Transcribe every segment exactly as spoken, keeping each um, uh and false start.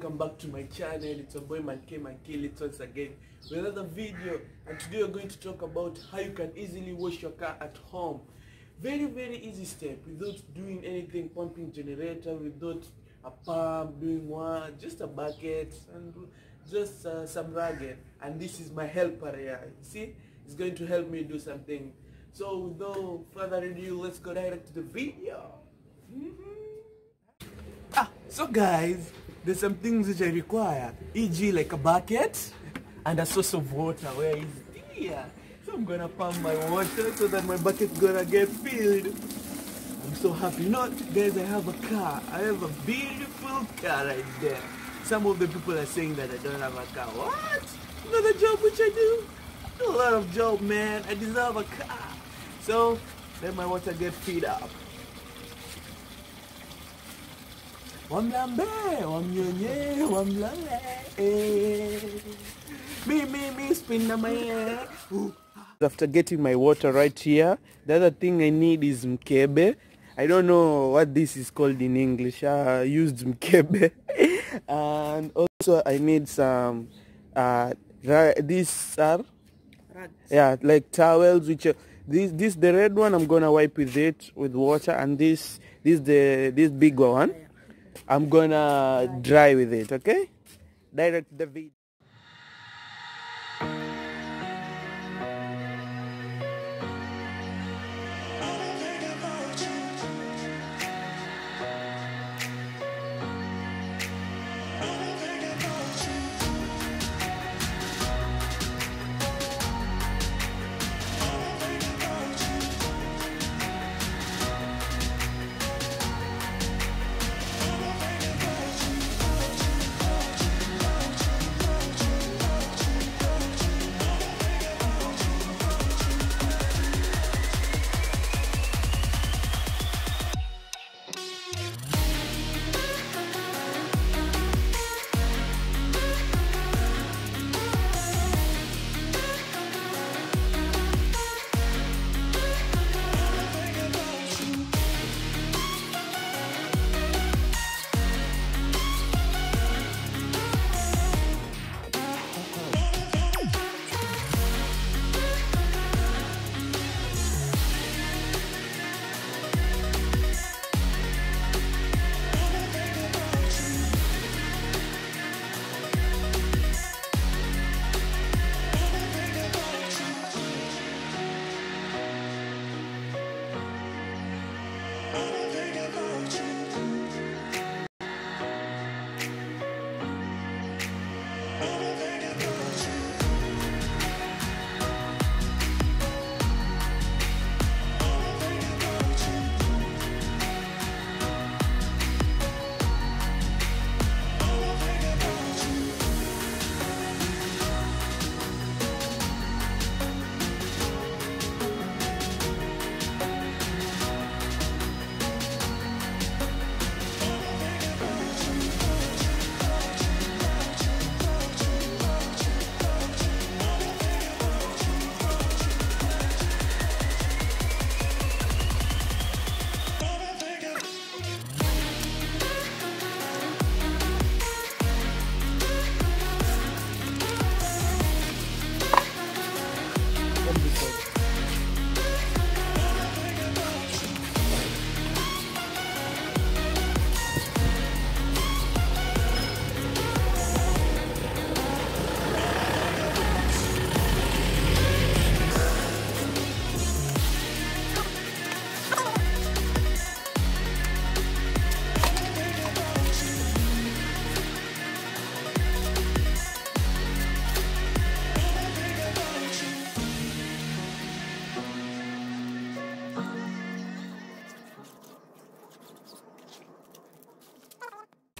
welcome back to my channel. It's your boy Man Kilits once again with another video, and today we're going to talk about how you can easily wash your car at home. Very very easy step, without doing anything, pumping generator, without a pump, doing one, just a bucket and just uh, some ragged. And this is my helper here. You see, it's going to help me do something. So without further ado, let's go direct to the video. Mm-hmm. Ah, so guys, there's some things which I require, for example like a bucket and a source of water. Where is it? Here? So I'm gonna pump my water so that my bucket's gonna get filled. I'm so happy. You know, guys, I have a car. I have a beautiful car right there. Some of the people are saying that I don't have a car. What? You know the job which I do? I do a lot of job, man. I deserve a car. So let my water get filled up. Wamlambe, wamnyonye, wamlale. Me, me, me, spin na my. After getting my water right here, the other thing I need is mkebe. I don't know what this is called in English. I used mkebe. And also I need some, uh, these are, yeah, like towels, which are, This, this the red one. I'm gonna wipe with it with water, and this, this the this big one, I'm gonna dry with it. Okay, direct the video.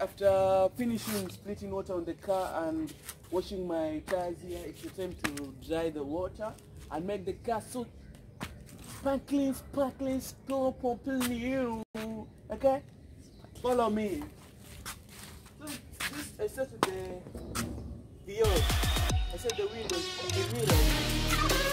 After finishing splitting water on the car and washing my cars here, it's the time to dry the water and make the car so sparkling, sparkling, so popular. Okay? Follow me. So this, I set the the I set the windows, the mirrors.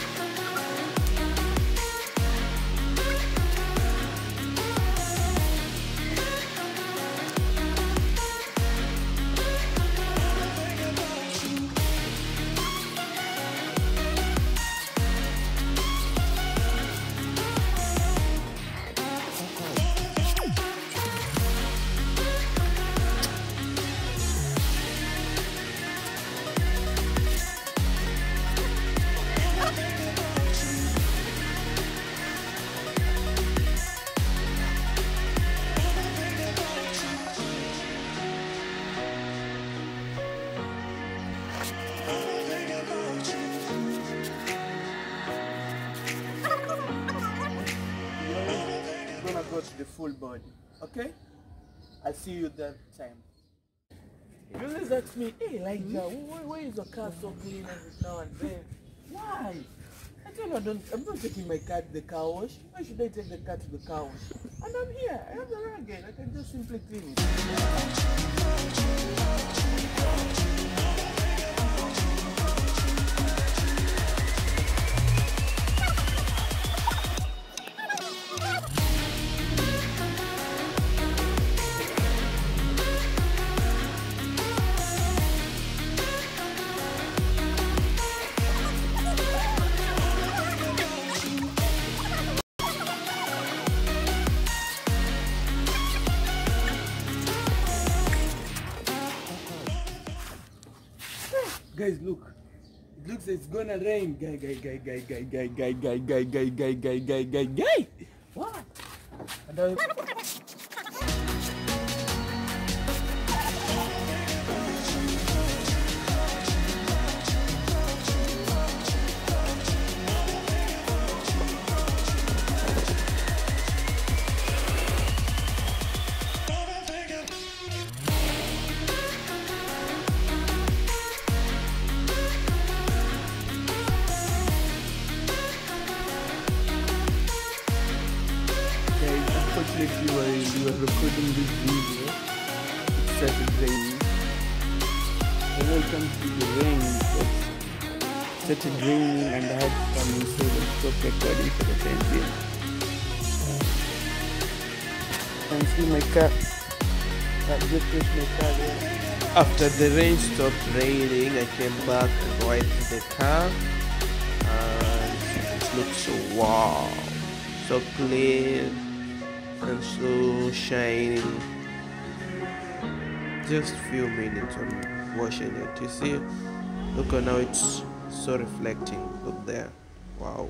full body. Okay? I'll see you that time. You always ask me, hey, like mm-hmm. that, why, why is your car so clean every now and then? Why? I tell you, I don't, I'm not taking my car to the car wash. Why should I take the car to the car wash? And I'm here. I have the rug again. I can just simply clean it. Guys, look. It looks like it's gonna rain. Guy, guy, guy, guy, guy, guy, guy, guy, guy, guy, guy, guy, guy, guy, guy. What? And I... Unfortunately, while we were recording this video, it started raining. Welcome to the rain. It started raining and I had to come inside and stop recording for the time being. And see my car. I just pushed my car there. After the rain stopped raining, I came back and wiped the car. And it looked so wow, so clean. And so shiny. Just few minutes on washing it. You see, look at now, it's so reflecting. Look there, wow.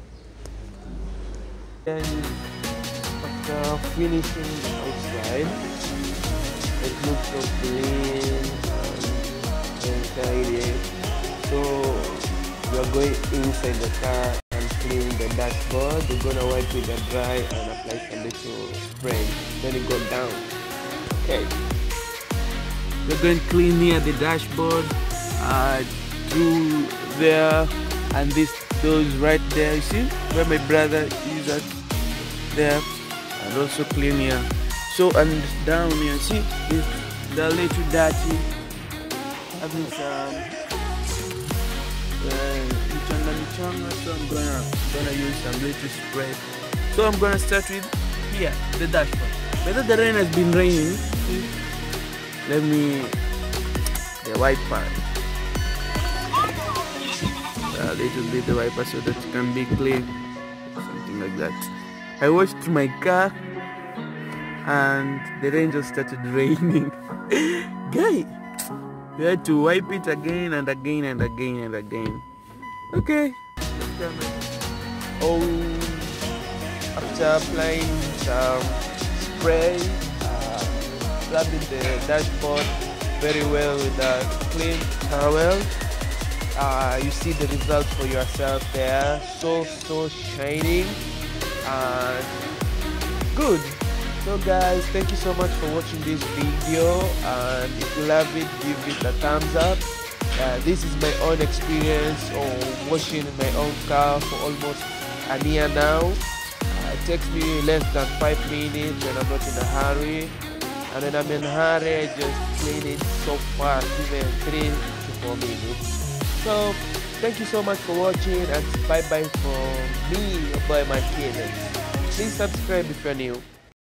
And after finishing outside, it looks so clean and tidy. So we're going inside the car. Clean the dashboard. We're gonna wipe with a dry and apply some little spray. Then it goes down. Okay. We're going to clean near the dashboard, uh, through there, and this those right there. You see where my brother is at there, and also clean here. So and down here, see if they're a little dirty. Having some. Uh, So I'm gonna, gonna use some little spray. So I'm gonna start with here, the dashboard. Whether the rain has been raining, see? Let me the wiper. A little bit the wiper so that it can be clean. Something like that. I washed my car and the rain just started raining. Guy, we had to wipe it again and again and again and again. Okay. Oh, after applying some spray, uh, rubbing the dashboard very well with a clean towel, uh, you see the results for yourself there. So, so shining and good. So guys, thank you so much for watching this video, and if you love it, give it a thumbs up. Uh, this is my own experience of washing my own car for almost a year now. Uh, it takes me less than five minutes when I'm not in a hurry. And when I'm in a hurry, I just clean it so fast, even three to four minutes. So, thank you so much for watching, and bye-bye from me, your boy Man Kilits. Please subscribe if you're new.